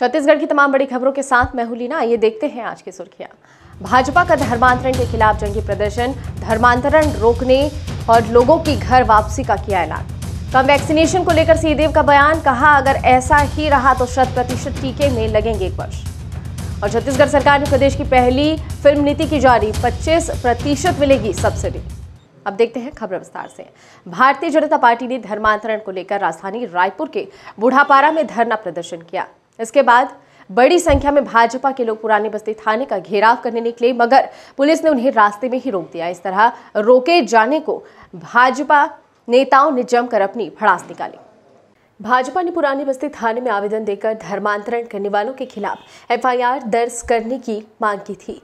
छत्तीसगढ़ की तमाम बड़ी खबरों के साथ मैं हूं लीना। आइए देखते हैं आज की सुर्खियां। भाजपा का धर्मांतरण के खिलाफ जंगी प्रदर्शन, धर्मांतरण रोकने और लोगों की घर वापसी का किया ऐलान। कम वैक्सीनेशन को लेकर सिंहदेव का बयान, कहा अगर ऐसा ही रहा तो 100% टीके में लगेंगे एक वर्ष। और छत्तीसगढ़ सरकार ने प्रदेश की पहली फिल्म नीति की जारी, 25% मिलेगी सब्सिडी। अब देखते हैं खबर विस्तार से। भारतीय जनता पार्टी ने धर्मांतरण को लेकर राजधानी रायपुर के बूढ़ापारा में धरना प्रदर्शन किया। इसके बाद बड़ी संख्या में भाजपा के लोग पुरानी बस्ती थाने का घेराव करने निकले, मगर पुलिस ने उन्हें रास्ते में ही रोक दिया। इस तरह रोके जाने को भाजपा नेताओं ने जमकर अपनी भड़ास निकाली। भाजपा ने पुरानी बस्ती थाने में आवेदन देकर धर्मांतरण करने वालों के खिलाफ FIR दर्ज करने की मांग की थी,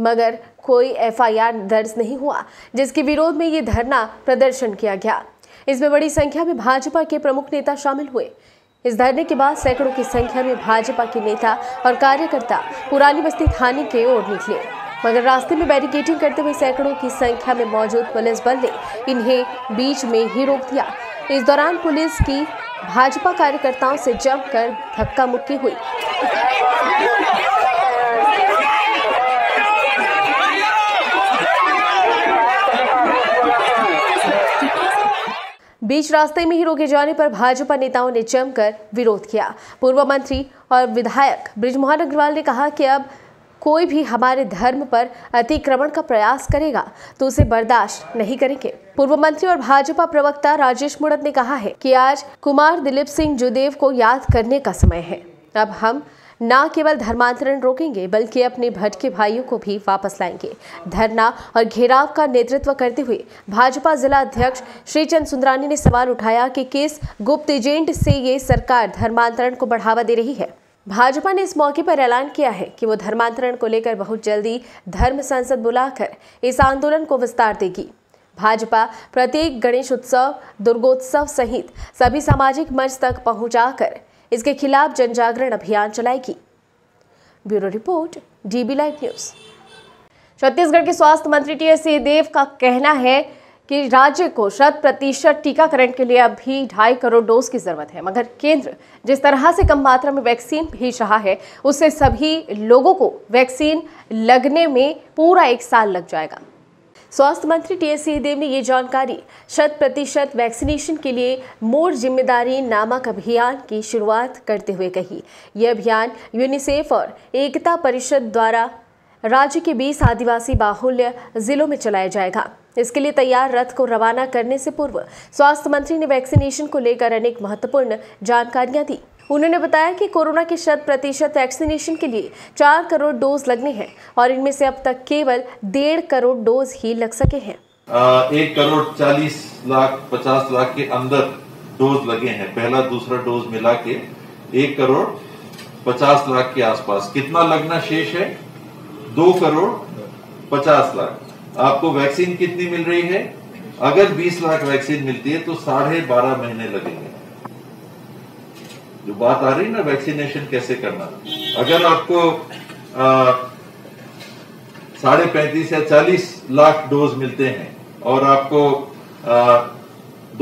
मगर कोई FIR दर्ज नहीं हुआ, जिसके विरोध में ये धरना प्रदर्शन किया गया। इसमें बड़ी संख्या में भाजपा के प्रमुख नेता शामिल हुए। इस धरने के बाद सैकड़ों की संख्या में भाजपा के नेता और कार्यकर्ता पुरानी बस्ती थाने के ओर निकले, मगर रास्ते में बैरिकेडिंग करते हुए सैकड़ों की संख्या में मौजूद पुलिस बल ने इन्हें बीच में ही रोक दिया। इस दौरान पुलिस की भाजपा कार्यकर्ताओं से जमकर धक्का मुक्की हुई। बीच रास्ते में ही रोके जाने पर भाजपा नेताओं ने जमकर विरोध किया। पूर्व मंत्री और विधायक ब्रिज मोहन अग्रवाल ने कहा कि अब कोई भी हमारे धर्म पर अतिक्रमण का प्रयास करेगा तो उसे बर्दाश्त नहीं करेंगे। पूर्व मंत्री और भाजपा प्रवक्ता राजेश मुड़त ने कहा है कि आज कुमार दिलीप सिंह जुदेव को याद करने का समय है। अब हम न केवल धर्मांतरण रोकेंगे बल्कि अपने भटके भाइयों को भी वापस लाएंगे। धरना और घेराव का नेतृत्व करते हुए भाजपा जिला अध्यक्ष श्री चंद सुंदरानी ने सवाल उठाया कि किस गुप्त एजेंट से ये सरकार धर्मांतरण को बढ़ावा दे रही है। भाजपा ने इस मौके पर ऐलान किया है कि वो धर्मांतरण को लेकर बहुत जल्दी धर्म संसद बुलाकर इस आंदोलन को विस्तार देगी। भाजपा प्रत्येक गणेश उत्सव, दुर्गोत्सव सहित सभी सामाजिक मंच तक पहुंचाकर इसके खिलाफ जनजागरण अभियान चलाएगी। Bureau report, DBLIVE news. Chhattisgarh के स्वास्थ्य मंत्री TS सिंहदेव का कहना है कि राज्य को 100% टीकाकरण के लिए अभी 2.5 करोड़ डोज की जरूरत है, मगर केंद्र जिस तरह से कम मात्रा में वैक्सीन भेज रहा है उससे सभी लोगों को वैक्सीन लगने में पूरा 1 साल लग जाएगा। स्वास्थ्य मंत्री TS सिंहदेव ने ये जानकारी 100% वैक्सीनेशन के लिए मोर जिम्मेदारी नामक अभियान की शुरुआत करते हुए कही। यह अभियान यूनिसेफ और एकता परिषद द्वारा राज्य के 20 आदिवासी बाहुल्य जिलों में चलाया जाएगा। इसके लिए तैयार रथ को रवाना करने से पूर्व स्वास्थ्य मंत्री ने वैक्सीनेशन को लेकर अनेक महत्वपूर्ण जानकारियां दी। उन्होंने बताया कि कोरोना के 100% वैक्सीनेशन के लिए 4 करोड़ डोज लगने हैं और इनमें से अब तक केवल 1.5 करोड़ डोज ही लग सके हैं। 1.40 लाख 50 लाख के अंदर डोज लगे हैं। पहला दूसरा डोज मिला के 1.50 लाख के आसपास। कितना लगना शेष है? 2.50 लाख। आपको वैक्सीन कितनी मिल रही है? अगर 20 लाख वैक्सीन मिलती है तो 12.5 महीने लगेंगे। जो बात आ रही ना वैक्सीनेशन कैसे करना, अगर आपको 35 या 40 लाख डोज मिलते हैं और आपको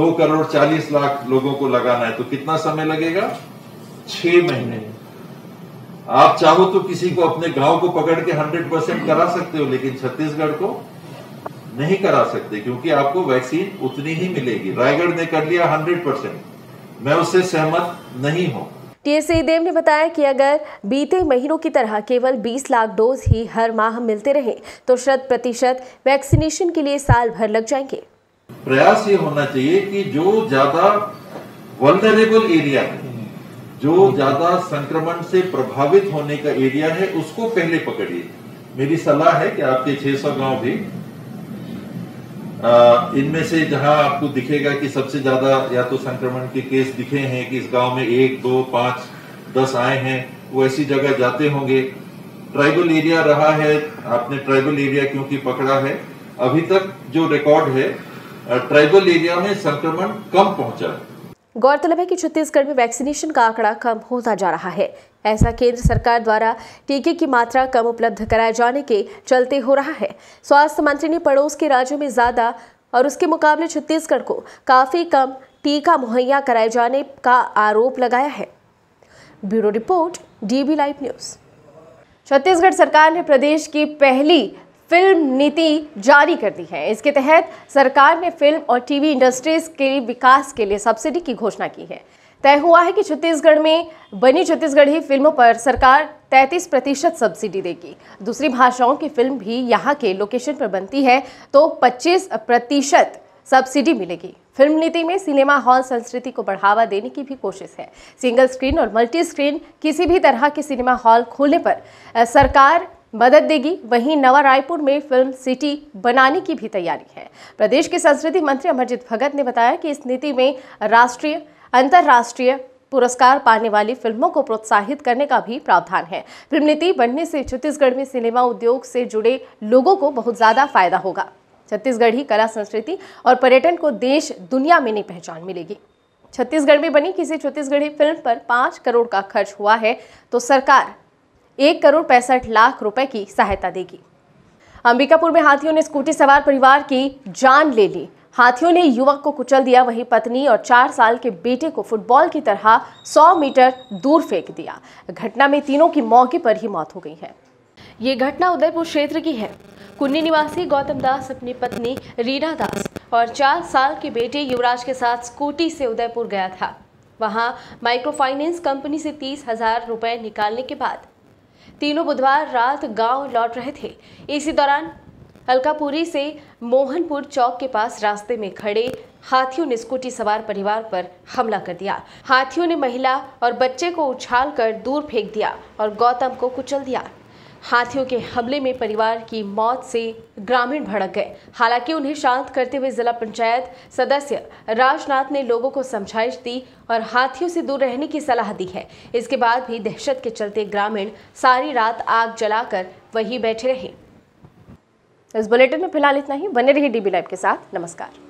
2.40 लाख लोगों को लगाना है तो कितना समय लगेगा? 6 महीने। आप चाहो तो किसी को अपने गांव को पकड़ के 100% करा सकते हो, लेकिन छत्तीसगढ़ को नहीं करा सकते क्योंकि आपको वैक्सीन उतनी ही मिलेगी। रायगढ़ ने कर लिया 100%, मैं उससे सहमत नहीं हूं। TS सिंहदेव ने बताया कि अगर बीते महीनों की तरह केवल 20 लाख डोज ही हर माह मिलते रहे तो 100% वैक्सीनेशन के लिए साल भर लग जाएंगे। प्रयास ये होना चाहिए कि जो ज्यादा वल्नरेबल एरिया है, जो ज्यादा संक्रमण से प्रभावित होने का एरिया है, उसको पहले पकड़िए। मेरी सलाह है कि आपके 600 गांव भी इनमें से जहां आपको दिखेगा कि सबसे ज्यादा या तो संक्रमण के केस दिखे हैं कि इस गांव में 1, 2, 5, 10 आए हैं, वो ऐसी जगह जाते होंगे। ट्राइबल एरिया रहा है, आपने ट्राइबल एरिया क्योंकि पकड़ा है, अभी तक जो रिकॉर्ड है ट्राइबल एरिया में संक्रमण कम पहुंचा है। गौरतलब है कि छत्तीसगढ़ में वैक्सीनेशन का आंकड़ा कम होता जा रहा है। ऐसा केंद्र सरकार द्वारा टीके की मात्रा कम उपलब्ध कराए जाने के चलते हो रहा है। स्वास्थ्य मंत्री ने पड़ोस के राज्यों में ज़्यादा और उसके मुकाबले छत्तीसगढ़ को काफ़ी कम टीका मुहैया कराए जाने का आरोप लगाया है। Bureau report, DBLIVE news. Chhattisgarh सरकार ने प्रदेश की पहली फिल्म नीति जारी कर दी है। इसके तहत सरकार ने फिल्म और टीवी इंडस्ट्रीज के विकास के लिए सब्सिडी की घोषणा की है। तय हुआ है कि छत्तीसगढ़ में बनी छत्तीसगढ़ी फिल्मों पर सरकार 33% सब्सिडी देगी। दूसरी भाषाओं की फिल्म भी यहाँ के लोकेशन पर बनती है तो 25% सब्सिडी मिलेगी। फिल्म नीति में सिनेमा हॉल संस्कृति को बढ़ावा देने की भी कोशिश है। सिंगल स्क्रीन और मल्टी स्क्रीन किसी भी तरह के सिनेमा हॉल खोलने पर सरकार मदद देगी। वहीं नवा रायपुर में फिल्म सिटी बनाने की भी तैयारी है। प्रदेश के संस्कृति मंत्री अमरजीत भगत ने बताया कि इस नीति में राष्ट्रीय अंतर्राष्ट्रीय पुरस्कार पाने वाली फिल्मों को प्रोत्साहित करने का भी प्रावधान है। फिल्म नीति बनने से छत्तीसगढ़ में सिनेमा उद्योग से जुड़े लोगों को बहुत ज़्यादा फायदा होगा। छत्तीसगढ़ी कला संस्कृति और पर्यटन को देश दुनिया में नई पहचान मिलेगी। छत्तीसगढ़ में बनी किसी छत्तीसगढ़ी फिल्म पर 5 करोड़ का खर्च हुआ है तो सरकार 1 करोड़ 65 लाख रुपए की सहायता देगी। अंबिकापुर में हाथियों ने स्कूटी सवार परिवार की जान ले ली। हाथियों ने युवक को कुचल दिया, वहीं पत्नी और 4 साल के बेटे को फुटबॉल की तरह 100 मीटर दूर फेंक दिया। घटना में तीनों की मौके पर ही मौत हो गई है। ये घटना उदयपुर क्षेत्र की है। कुन्नी निवासी गौतम दास अपनी पत्नी रीना दास और 4 साल के बेटे युवराज के साथ स्कूटी से उदयपुर गया था। वहां माइक्रो फाइनेंस कंपनी से 30,000 रुपये निकालने के बाद तीनों बुधवार रात गांव लौट रहे थे। इसी दौरान अलकापुरी से मोहनपुर चौक के पास रास्ते में खड़े हाथियों ने स्कूटी सवार परिवार पर हमला कर दिया। हाथियों ने महिला और बच्चे को उछालकर दूर फेंक दिया और गौतम को कुचल दिया। हाथियों के हमले में परिवार की मौत से ग्रामीण भड़क गए। हालांकि उन्हें शांत करते हुए जिला पंचायत सदस्य राजनाथ ने लोगों को समझाइश दी और हाथियों से दूर रहने की सलाह दी है। इसके बाद भी दहशत के चलते ग्रामीण सारी रात आग जलाकर वहीं बैठे रहे। इस बुलेटिन में फिलहाल इतना ही। बने रहिए DBLIVE के साथ। नमस्कार।